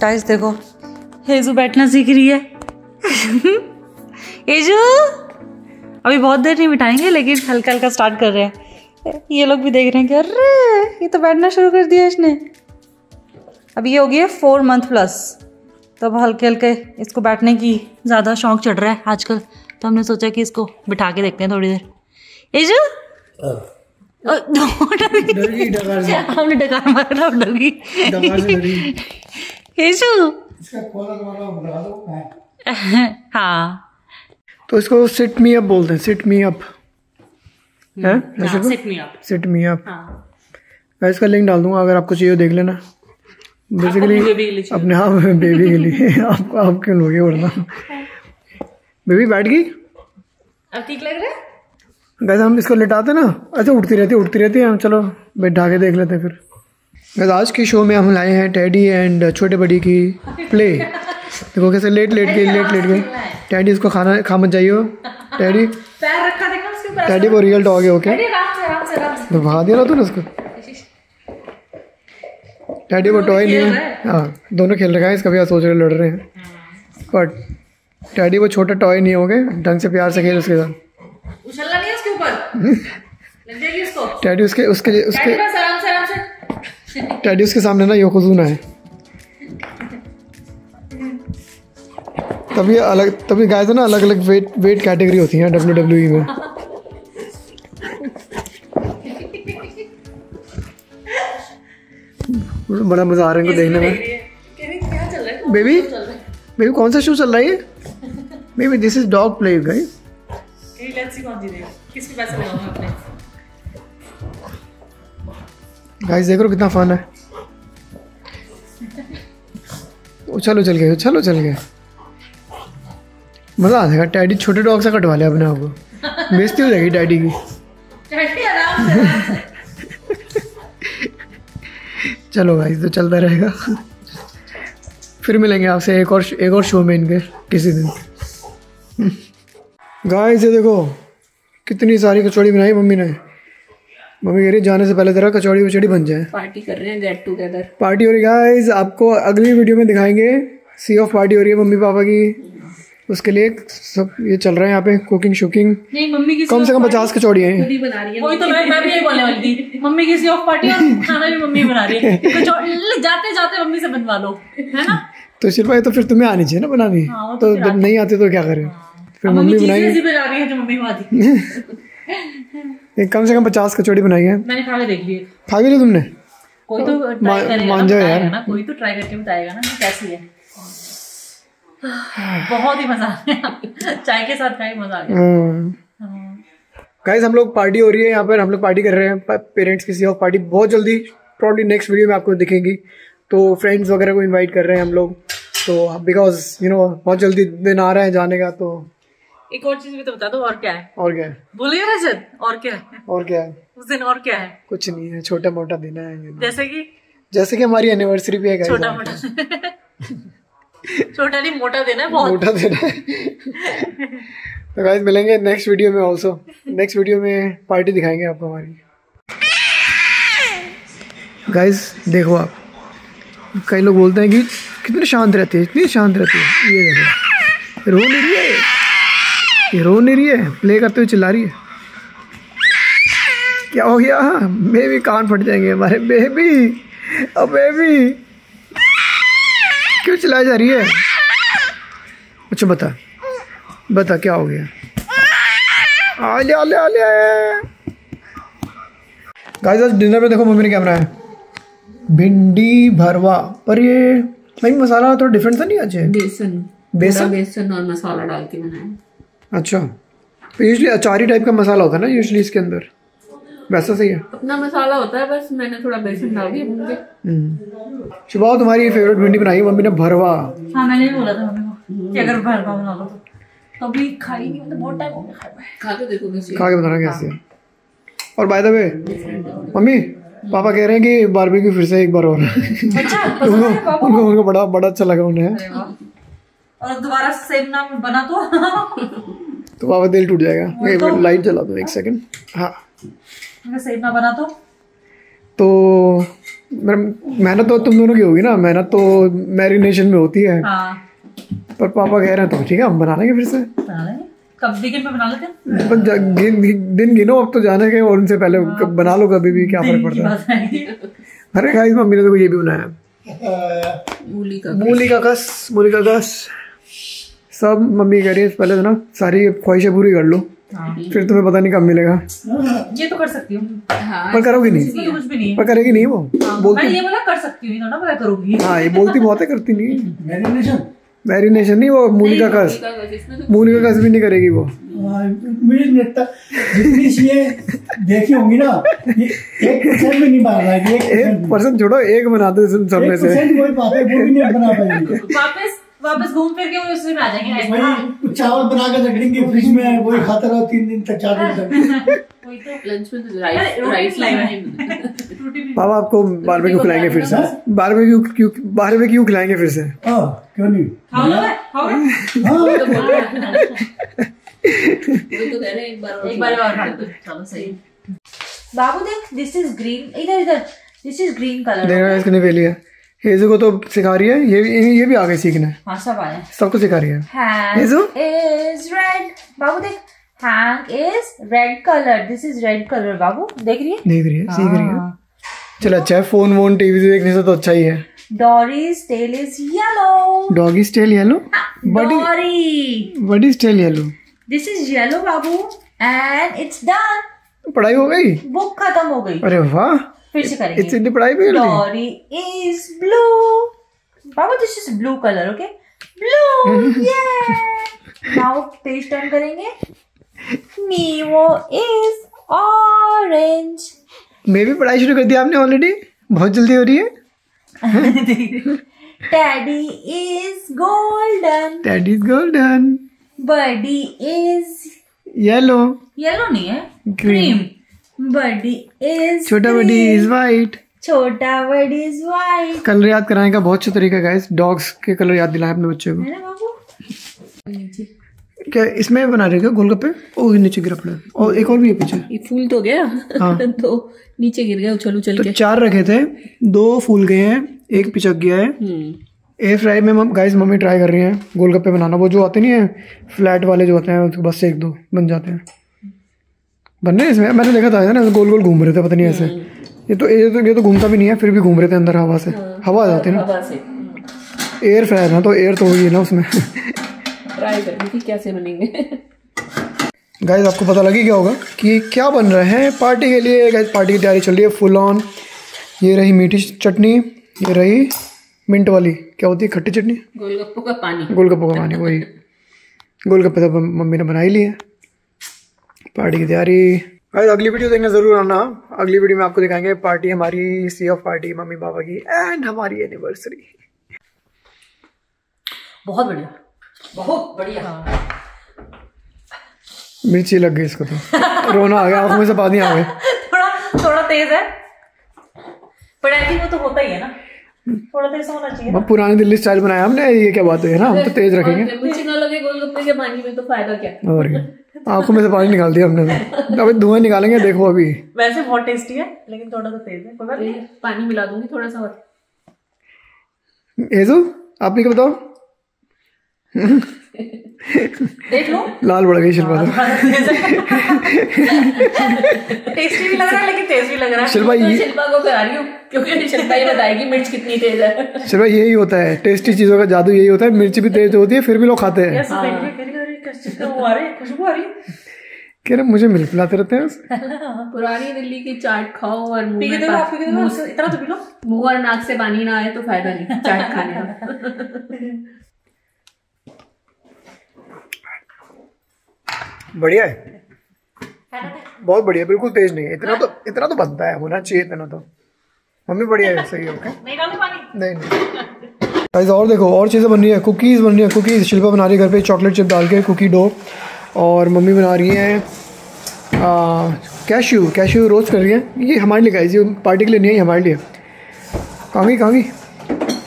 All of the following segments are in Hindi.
गाइस देखो हेजू बैठना सीख रही है। हेजू अभी बहुत देर नहीं बिठाएंगे लेकिन हल्का हल्का स्टार्ट कर रहे हैं। ये लोग भी देख रहे हैं कि अरे ये तो बैठना शुरू कर दिया इसने। अब ये हो गया 4 मंथ प्लस, तो अब हल्के हल्के इसको बैठने की ज़्यादा शौक चढ़ रहा है आजकल, तो हमने सोचा कि इसको बिठा के देखते हैं थोड़ी देर। हेजू हमने डकार मारा डगी। हेजू हाँ तो इसको सिट मी अप बोलते हैं, सिट मी अप है, सिट मी अप। मैं इसका लिंक डाल दूंगा, अगर आपको चाहिए देख लेना। बेसिकली अपने हाँ बेबी के लिए आपको आप क्यों लोगे वरना। बेबी बैठ गई, अब ठीक लग रहा है। वैसे हम इसको लेटाते ना, अच्छा उठती रहती है। हम चलो बैठा के देख लेते हैं फिर। वैसे आज के शो में हम लाए हैं टेडी एंड छोटे बड़ी की प्ले। देखो कैसे लेट गई। टैडी इसको खाना खा मत जाइयो। टैडी पैर रखा देखा उसके ऊपर। टैडी वो रियल डॉग है। ओके तो भगा दिया ना तूने उसको। टैडी वो टॉय नहीं है। हाँ दोनों खेल रखा है, इसका भी सोच रहे लड़ रहे हैं, बट टैडी वो छोटा टॉय नहीं हो गए, ढंग से प्यार से खेल उसके साथ। उछलना नहीं है उसके ऊपर, लग जाएगी उसको। टैडी उसके उसके उसके टैडी उसके सामने ना योकोजुना है, तभी गाय से ना अलग अलग वेट कैटेगरी होती है WWE में। बड़ा मजा आ रहा है इनको देखने में। बेबी कौन सा शो चल रहा है ये? Baby this is dog play guys. Guys देख रहे हो कितना फन है। चलो चल गए मज़ा आ जाएगा। टैडी छोटे डॉग से कटवा ले अपने आप को, बेइज्जती हो जाएगी टैडी की। चलो भाई तो चलता रहेगा। फिर मिलेंगे आपसे एक और शो में इनके किसी दिन। गाइस ये देखो कितनी सारी कचौड़ी बनाई मम्मी ने। मम्मी कह रही जाने से पहले जरा कचौड़ी वचौड़ी बन जाए। पार्टी कर रहे हैं, गेट टुगेदर पार्टी हो रही। गाइस आपको अगली वीडियो में दिखाएंगे सी ऑफ पार्टी हो रही है मम्मी पापा की, उसके लिए सब ये चल रहा है यहाँ पे कुकिंग शुकिंग। नहीं मम्मी की कम से कम 50 कचौड़ी है वही तो मैं भी यही बोलने वाली थी। मम्मी की सी ऑफ पार्टी और खाना भी मम्मी बना रही है, कचौड़ी जाते जाते मम्मी से बनवा लो है ना। तो शिल्पा तो फिर तुम्हें आनी चाहिए ना बनानी। हाँ, तो जब नहीं आते तो क्या करें, फिर मम्मी बनाएंगे। कम से कम 50 कचौड़ी बनाई है, मैंने खा के देख ली। खा भी लो तुमने? कोई तो मान जाओ यार, कोई तो ट्राई करके बताएगा ना कैसी है। बहुत ही मजा आया, चाय के साथ खाए मजा आ गया। गाइस हम लोग पार्टी हो रही है यहाँ पर, हम लोग पार्टी कर रहे हैं पेरेंट्स की सी ऑफ पार्टी। बहुत जल्दी प्रॉब्ली नेक्स्ट वीडियो में आपको दिखेगी। तो फ्रेंड्स वगैरह को इनवाइट कर रहे हैं हम लोग, तो बिकॉज यू नो बहुत जल्दी दिन आ रहा है जाने का। तो एक और चीज भी तो बता दो, और क्या है भूल गया रजत। और क्या है उस दिन, और क्या है? कुछ नहीं है, छोटा मोटा दिन है, जैसे कि हमारी एनिवर्सरी भी है। छोटा मोटा छोटा नहीं मोटा देना है, बहुत मोटा देना है। तो गाइस मिलेंगे नेक्स्ट वीडियो में ऑल्सो। नेक्स्ट वीडियो में पार्टी दिखाएंगे आपको हमारी। गाइस देखो आप, कई लोग बोलते हैं कि कितनी शांत रहती है, इतनी शांत रहती है। ये देखो रो नहीं रही है, प्ले करते हुए चिल्ला रही है। क्या हो गया? बेबी कान फट जाएंगे हमारे। बेबी क्यों चिल्लाई जा रही है? अच्छा बता क्या हो गया? आले गाइस आज डिनर में देखो मम्मी ने क्या बनाया, भिंडी भरवा। पर ये भाई मसाला थोड़ा डिफरेंट सा नहीं आज है। बेसन और मसाला डाल के बनाया। अच्छा यूजली अचारी टाइप का मसाला होता है ना यूजली इसके अंदर, वैसा सही है। अपना मसाला होता है बस, मैंने थोड़ा बेसन डाल दिया। शिवा तुम्हारी फेवरेट भिंडी बनाई मम्मी ने, भरवा। हाँ मैंने भी बोला था मम्मी को अगर भरवा बना लो तो अभी खाई नहीं, मतलब बहुत टाइम हो गया खाए। खा के देखो कैसी, खा के बताना कैसी है। और by the way mummy papa कह रहे हैं कि बारबेक्यू फिर से एक बार और। अच्छा उनको बड़ा अच्छा लगा उन्हें, और दोबारा सेम नाम बना तो पापा दिल टूट जाएगा। लाइट जला दो 1 सेकंड। हाँ अगर सेम ना बना तो मेहनत तो तुम दोनों की होगी ना, मेहनत तो मैरिनेशन में होती है। पर पापा कह रहे हैं तो ठीक है हम बना लेंगे फिर से। कब वीकेंड पे बना लेते हैं, दिन गिनो अब तो जाने के, और उनसे पहले बना लो कभी भी, क्या फर्क पड़ता है। अरे गाइस मम्मी ने तो ये भी बनाया मूली का कस सब। मम्मी कह रही है पहले तो ना सारी ख्वाहिशें पूरी कर लो, फिर तुम्हें पता नहीं कब मिलेगा। ये तो कर सकती हूँ पर करोगी नहीं, कुछ भी नहीं पर करेगी नहीं वो। बोलती ये बोला कर सकती हूँ ना, मैं करूँगी। हाँ ये बोलती बहुत है, करती नहीं। मैरिनेशन नहीं, वो मूली का कस भी नहीं करेगी वो। देखी होंगी ना, 1% भी नहीं बना रहा है, 1% छोड़ो, एक बनाते सबने से वापस घूम फिर के वो उसमें आ जाएंगे। चावल बना के रख लेंगे फ्रिज में, वही खाता रहो 3 दिन तक 4 दिन तक। वही तो लंच में तो राइस लाएंगे। पापा आपको बारबेक्यू खिलाएंगे फिर से, बारबेक्यू खिलाएंगे फिर से। हां क्यों नहीं, खाओ सही। बाबू देख दिस इज ग्रीन, इधर इधर दिस इज ग्रीन कलर। हेजू को तो सिखा रही है, ये भी आगे सीखना है। हाँ, सब आया, सबको सिखा रही है। हेजू इज रेड, बाबू देख hang is red colour, this is red colour. बाबू देख रही है, सीख रही है। चल अच्छा है, फोन वोन टीवी देखने से तो अच्छा ही है। Dory's tail is yellow, doggy's tail yellow, buddy's tail yellow, this is yellow बाबू, एंड इट्स डन। पढ़ाई हो गई, बुक खत्म हो गई। अरे वाह, फिर से करेंगे। इतनी पढ़ाई भी डॉरी इज ब्लू, बाबू this is blue colour, okay blue, ये। नाउ पेज टर्न करेंगे। मीवो इज ऑरेंज। मैं भी पढ़ाई शुरू कर दी आपने ऑलरेडी, बहुत जल्दी हो रही है। Teddy is golden, birdie is yellow, नहीं है क्रीम। बड़ी इज छोटा, बड़ी इज वाइट। कलर याद कराने का बहुत अच्छा तरीका है गाइस, डॉग्स के कलर याद दिलाए अपने बच्चे को, है ना बाबू। क्या इसमें बना रहे गोलगप्पे, और नीचे गिरा पड़ा, और एक और भी है पीछे। ये फूल तो गया, हाँ। तो नीचे गिर गया, उछल उछल के। 4 रखे थे, 2 फूल गए हैं, 1 पिचक गया है। एयर फ्राई में गाइस मम्मी ट्राई कर रही है गोलगप्पे बनाना। वो जो आते नहीं है फ्लैट वाले जो होते हैं, बस 1-2 बन जाते हैं। बनने इसमें मैंने देखा था ना, गोल गोल घूम रहे थे, पता नहीं ऐसे। ये तो घूमता भी नहीं है, फिर भी घूम रहे थे अंदर, हवा से। हवा आ जाती है ना, एयर फ्रायर ना, तो एयर तो होगी ना उसमें। ट्राई करनी थी कैसे बनेंगे। गाइस आपको पता लगी क्या होगा कि क्या बन रहे हैं पार्टी के लिए। गाइस पार्टी की तैयारी चल रही है फुल ऑन। ये रही मीठी चटनी, ये रही मिंट वाली, क्या होती है खट्टी चटनी, गोलगप्पों का पानी। वही गोलगप्पे तो मम्मी ने बना ही लिए। पार्टी की तैयारी। अगली वीडियो देखना जरूर आना। अगली वीडियो में आपको दिखाएंगे पार्टी हमारी, सी ऑफ पार्टी मम्मी पापा की, एंड हमारी एनिवर्सरी। बहुत बढ़िया। मिर्ची लग गई इसको तो। रोना आ गया, आंखों में से पानी आ गए। थोड़ा तेज है, पर आई थिंक वो तो होता ही है ना, थोड़ा तेज होना चाहिए। अब पुरानी दिल्ली स्टाइल बनाया हमने, ये क्या बात है ना, हम तो तेज रखेंगे। मिर्ची ना लगे गोलगप्पे के पानी में तो फायदा क्या। और आंखों में से पानी निकाल दिया हमने। अभी धुआं निकालेंगे, देखो। अभी वैसे बहुत टेस्टी है, लेकिन थोड़ा सा तेज है। कोई बात नहीं, पानी मिला दूंगी थोड़ा सा और। एजू आप ही बताओ। देख लो, लाल बढ़ गई शिल्पा। टेस्टी भी लग रहा है, लेकिन तेज भी लग रहा है। शिल्पा को करा रही हूं, क्योंकि शिल्पा ही बताएगी मिर्च कितनी तेज है। शिल्पा यही होता है, टेस्टी चीजों का जादू यही होता है। मिर्च भी तेज होती है, फिर भी लोग खाते हैं। खुशबू आ रही है, मुझे मिल पिलाते रहते हैं। पुरानी दिल्ली की चाट खाओ, और इतना तो पी लो, मुंह और नाक से पानी ना आए तो फायदा नहीं चाट खाने का। बढ़िया है, बहुत बढ़िया, बिल्कुल तेज नहीं है। इतना तो बनता है, होना चाहिए इतना तो। मम्मी बढ़िया है, सही है। नहीं गाइस और देखो, और चीज़ें बन रही है। कुकीज़ बन रही है, कुकीज़ शिल्पा बना रही है घर पे, चॉकलेट चिप डाल के कुकी डो। और मम्मी बना रही है कैश्यू रोस्ट कर रही है। ये हमारे लिए गाइस, ये पार्टी के लिए नहीं है, हमारे लिए। कांगी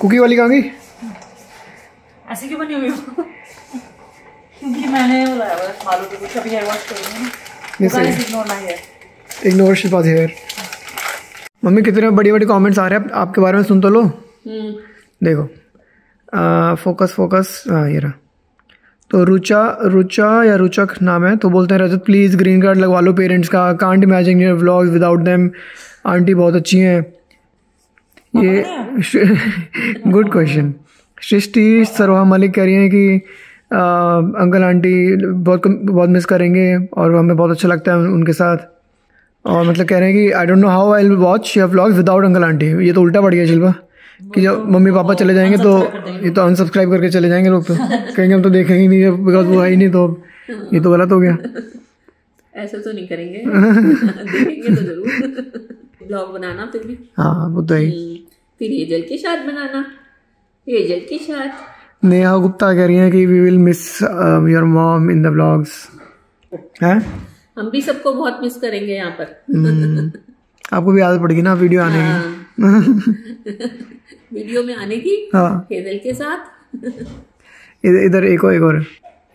कुकी वाली कांगी ऐसी क्यों बनी हुई है? क्योंकि मैंने बुलाया हुआ था आलू के कुछ, अभी हेयर वॉश करेंगे। Ignore Shilpa hair. मम्मी कितने बड़ी बड़ी कमेंट्स आ रहे हैं आपके बारे में, सुन तो लो। देखो फोकस फोकस, हाँ ये रहा। तो रुचा या रुचक नाम है, तो बोलते हैं रजत प्लीज़ ग्रीन कार्ड लगवा लो पेरेंट्स का, can't imagine your vlogs without them, aunty बहुत अच्छी हैं। ये गुड क्वेश्चन। सृष्टि सरोहा मलिक कह रही हैं कि अंकल आंटी बहुत मिस करेंगे और हमें बहुत अच्छा लगता है उनके साथ, और मतलब कह रहे हैं कि I don't know how I will watch your vlogs without uncle aunty. ये तो उल्टा पड़ गया शिल्पा कि जब मम्मी पापा चले जाएंगे तो ये तो अनसब्सक्राइब करके चले जाएंगे लोग, तो कहेंगे हम तो देखेंगे नहीं बिकॉज वो है ही नहीं, तो ये तो गलत हो गया। ऐसा तो नहीं करेंगे देखेंगे तो जरूर ब्लॉग बनाना फिर भी। हाँ वो तो है। फिर एजल की शाद बनाना, एजल की शाद। नेहा गुप्ता कह रही हैं कि we will miss your mom in the blogs. हैं हम भी सबको बहुत मिस करेंगे यहाँ पर। आपको भी आदत पड़ेगी ना वीडियो आने की वीडियो में आने की। हाँ हेजल के साथ इधर एक और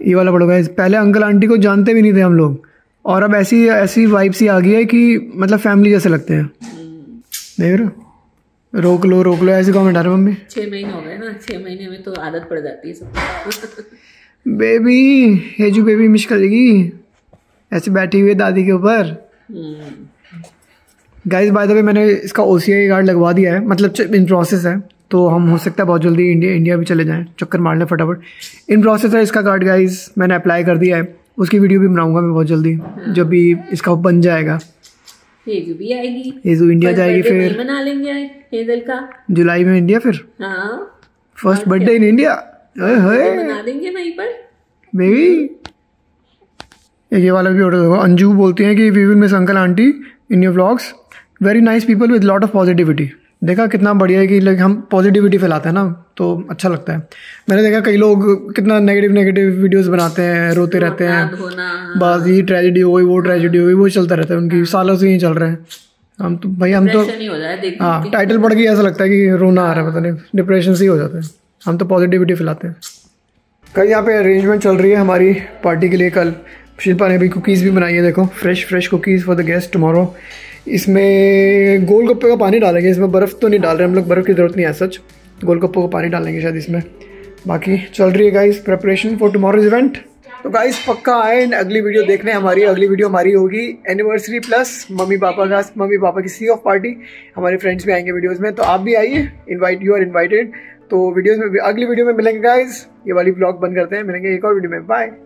ये वाला पड़ोगा। पहले अंकल आंटी को जानते भी नहीं थे हम लोग, और अब ऐसी वाइब सी आ गई है कि मतलब फैमिली जैसे लगते हैं। नहीं रोक लो ऐसे कमेंट आ रहे मम्मी। 6 महीने हो गए ना, 6 महीने में तो आदत पड़ जाती है सबको। बेबी हेजू बेबी मिस करेगी ऐसे बैठी हुई दादी के ऊपर। गाइज बाय द वे मैंने इसका OCI कार्ड लगवा दिया है, मतलब इन प्रोसेस है, तो हम हो सकता है बहुत जल्दी इंडिया भी चले जाएँ चक्कर मारने फटाफट। इन प्रोसेस है इसका कार्ड गाइज, मैंने अप्लाई कर दिया है, उसकी वीडियो भी बनाऊंगा मैं बहुत जल्दी। हाँ। जब भी इसका बन जाएगा हेजू भी आएगी, हेजू इंडिया जाएगी फिर मना लेंगे हेजल का जुलाई में इंडिया फिर। हाँ। फर्स्ट बर्थडे इन इंडिया मना लेंगे वहीं पर बेबी। ये वाला भी ऑर्डर। अंजू बोलती हैं कि we will miss uncle aunty in your vlogs, very nice people with lot of positivity. देखा कितना बढ़िया है कि लाइक हम पॉजिटिविटी फैलाते हैं ना, तो अच्छा लगता है। मैंने देखा कई लोग कितना नेगेटिव वीडियोस बनाते हैं, रोते रहते हैं, बस ये ट्रेजेडी हो गई वो ट्रेजेडी हो गई, वो चलता रहता है उनकी सालों से ही चल रहे हैं। हम तो भाई हम तो हाँ टाइटल पढ़ के ऐसा लगता है कि रोना आ रहा है, पता नहीं डिप्रेशन से ही हो जाता है। हम तो पॉजिटिविटी फैलाते हैं। कल यहाँ पे अरेंजमेंट चल रही है हमारी पार्टी के लिए। कल शिल्पा ने भी कुकीज़ भी बनाई है, देखो fresh cookies for the guest tomorrow. इसमें गोलगप्पे का पानी डालेंगे, इसमें बर्फ़ तो नहीं डाल रहे हम लोग, बर्फ़ की ज़रूरत नहीं है सच, गोलगप्पों का पानी डालेंगे शायद इसमें। बाकी चल रही है guys preparation for tomorrow's event. तो गाइस पक्का आए अगली वीडियो देखने। हमारी अगली वीडियो हमारी होगी एनिवर्सरी प्लस मम्मी पापा की सी ऑफ पार्टी। हमारे फ्रेंड्स भी आएंगे वीडियोज़ में, तो आप भी आइए, इन्वाइट यू आर इन्वाइटेड। तो वीडियोज़ में अगली वीडियो में मिलेंगे गाइज। ये वाली ब्लॉग बंद करते हैं, मिलेंगे एक और वीडियो में, बाय।